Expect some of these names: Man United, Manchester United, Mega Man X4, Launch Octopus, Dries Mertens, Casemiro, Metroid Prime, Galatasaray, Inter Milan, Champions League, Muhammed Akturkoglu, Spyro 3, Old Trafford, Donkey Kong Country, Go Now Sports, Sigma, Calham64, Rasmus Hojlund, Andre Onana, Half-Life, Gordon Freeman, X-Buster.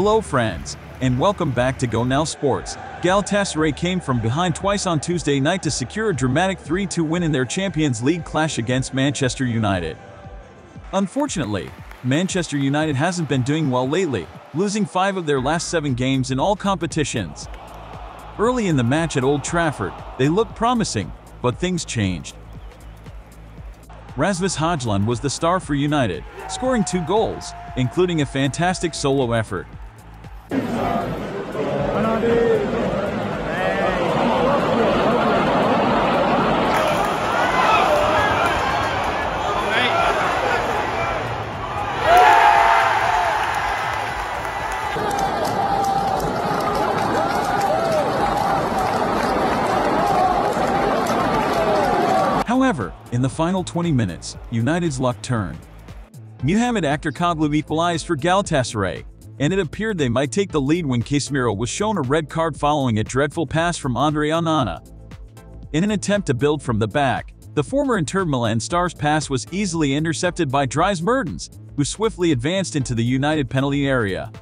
Hello friends, and welcome back to Go Now Sports. Galatasaray came from behind twice on Tuesday night to secure a dramatic 3-2 win in their Champions League clash against Manchester United. Unfortunately, Manchester United hasn't been doing well lately, losing 5 of their last 7 games in all competitions. Early in the match at Old Trafford, they looked promising, but things changed. Rasmus Hojlund was the star for United, scoring 2 goals, including a fantastic solo effort. However, in the final 20 minutes, United's luck turned. Muhammed Akturkoglu equalized for Galatasaray, and it appeared they might take the lead when Casemiro was shown a red card following a dreadful pass from Andre Onana. In an attempt to build from the back, the former Inter Milan star's pass was easily intercepted by Dries Mertens, who swiftly advanced into the United penalty area.